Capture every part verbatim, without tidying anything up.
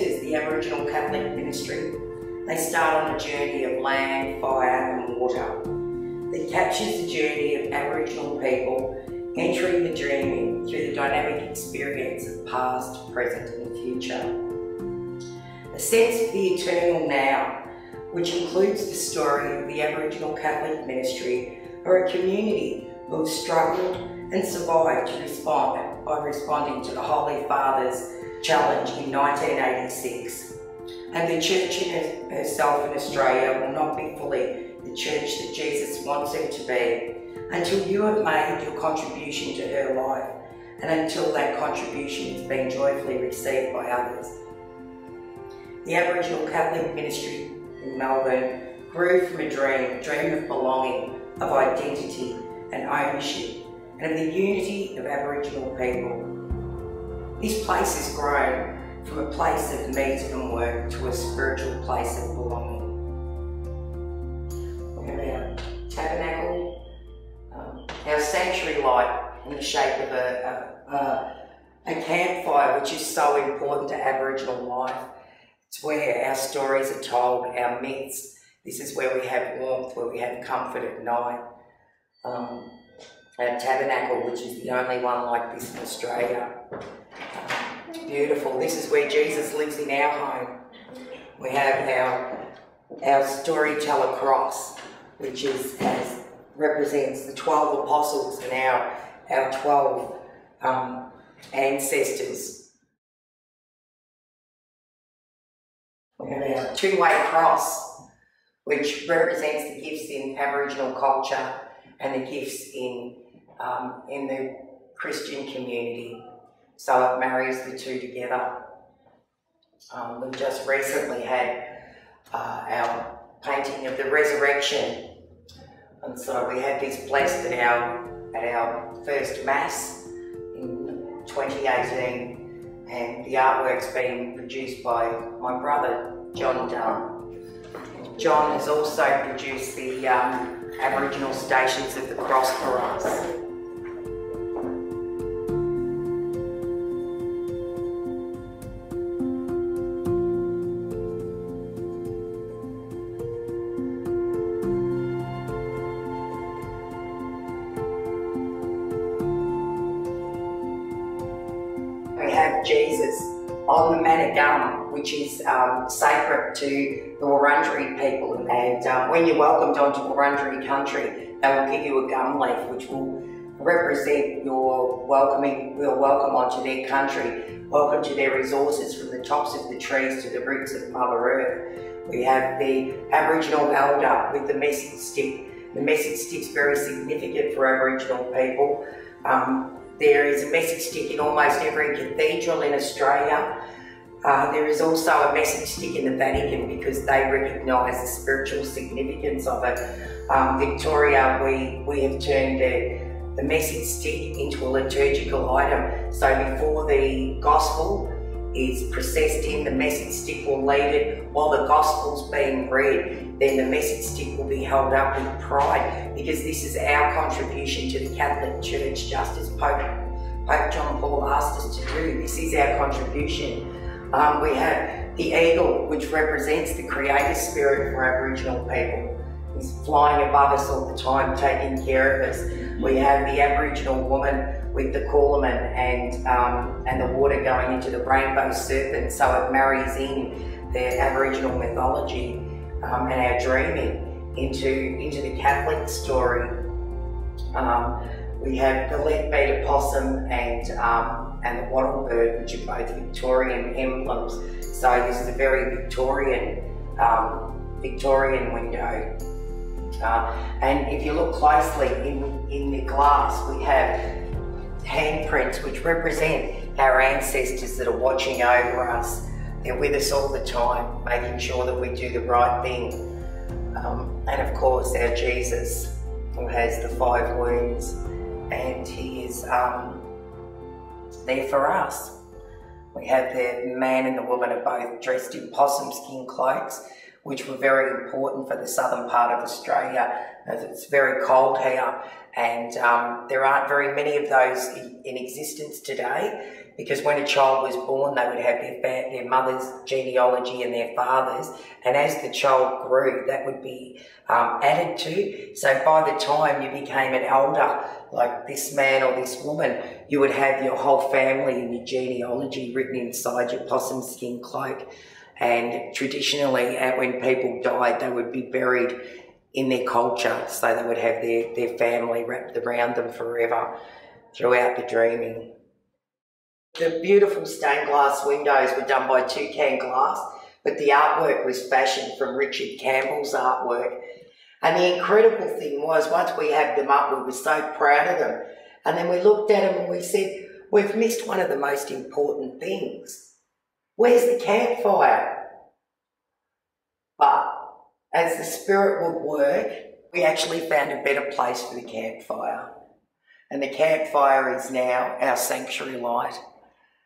years, the Aboriginal Catholic Ministry. They start on a journey of land, fire and water that captures the journey of Aboriginal people entering the dreaming through the dynamic experience of past, present and future. A sense of the eternal now, which includes the story of the Aboriginal Catholic Ministry, or a community who have struggled and survived to respond by responding to the Holy Fathers Challenge in nineteen eighty-six. And the Church in herself in Australia will not be fully the Church that Jesus wants her to be until you have made your contribution to her life and until that contribution is being joyfully received by others. The Aboriginal Catholic Ministry in Melbourne grew from a dream, dream of belonging, of identity and ownership, and of the unity of Aboriginal people. This place has grown from a place of meet and work to a spiritual place of belonging. We're going to have tabernacle, um, our sanctuary light in the shape of a, a, a, a campfire, which is so important to Aboriginal life. It's where our stories are told, our myths. This is where we have warmth, where we have comfort at night. Um, our tabernacle, which is the only one like this in Australia. It's beautiful. This is where Jesus lives in our home. We have our, our storyteller cross, which is, has, represents the twelve apostles and our, our twelve um, ancestors. We have our two-way cross, which represents the gifts in Aboriginal culture and the gifts in, um, in the Christian community. So it marries the two together. Um, we've just recently had uh, our painting of the resurrection. And so we had this blessed at our, at our first Mass in twenty eighteen. And the artwork's been produced by my brother, John Dunn. John has also produced the um, Aboriginal Stations of the Cross for us. Jesus on the Manadum, which is um, sacred to the Wurundjeri people, and um, when you're welcomed onto Wurundjeri country, they will give you a gum leaf, which will represent your welcoming, your welcome onto their country, welcome to their resources, from the tops of the trees to the roots of Mother Earth. We have the Aboriginal elder with the message stick. The message stick's very significant for Aboriginal people. Um, There is a message stick in almost every cathedral in Australia. Uh, there is also a message stick in the Vatican because they recognise the spiritual significance of it. Um, Victoria, we, we have turned the, the message stick into a liturgical item. So before the gospel is processed in, the message stick will lead it. While the gospel's being read, then the message stick will be held up with pride, because this is our contribution to the Catholic Church, just as Pope, Pope John Paul asked us to do. This is our contribution. Um, we have the eagle, which represents the creative spirit for Aboriginal people. He's flying above us all the time, taking care of us. We have the Aboriginal woman with the corlamin and um, and the water going into the rainbow serpent, so it marries in the Aboriginal mythology um, and our dreaming into into the Catholic story. Um, we have the leadbeater possum and um, and the wattle bird, which are both Victorian emblems. So this is a very Victorian um, Victorian window. Uh, and if you look closely in in the glass, we have handprints which represent our ancestors that are watching over us. They're with us all the time, making sure that we do the right thing. Um, and of course, our Jesus, who has the five wounds, and he is um, there for us. We have the man and the woman are both dressed in possum skin cloaks, which were very important for the southern part of Australia, as it's very cold here, and um, there aren't very many of those in existence today. because when a child was born, they would have their, their mother's genealogy and their father's, and as the child grew, that would be um, added to. So by the time you became an elder, like this man or this woman, you would have your whole family and your genealogy written inside your possum skin cloak. And traditionally, when people died, they would be buried in their culture, so they would have their, their family wrapped around them forever throughout the dreaming. The beautiful stained glass windows were done by Toucan Glass, but the artwork was fashioned from Richard Campbell's artwork. And the incredible thing was, once we had them up, we were so proud of them. And then we looked at them and we said, we've missed one of the most important things. Where's the campfire? But as the spirit would work, we actually found a better place for the campfire. And the campfire is now our sanctuary light,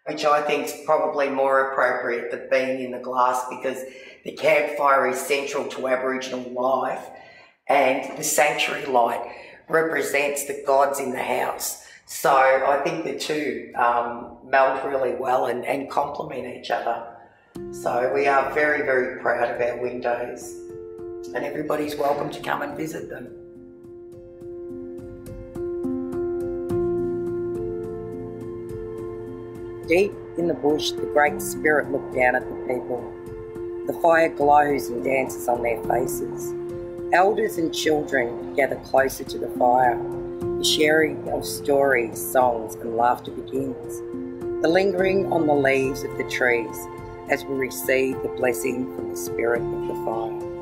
which I think is probably more appropriate than being in the glass, because the campfire is central to Aboriginal life, and the sanctuary light represents the gods in the house. So I think the two um, meld really well and, and complement each other. So we are very, very proud of our windows, and everybody's welcome to come and visit them. Deep in the bush, the Great Spirit looked down at the people. The fire glows and dances on their faces. Elders and children gather closer to the fire. The sharing of stories, songs and laughter begins. The lingering on the leaves of the trees as we receive the blessing from the Spirit of the fire.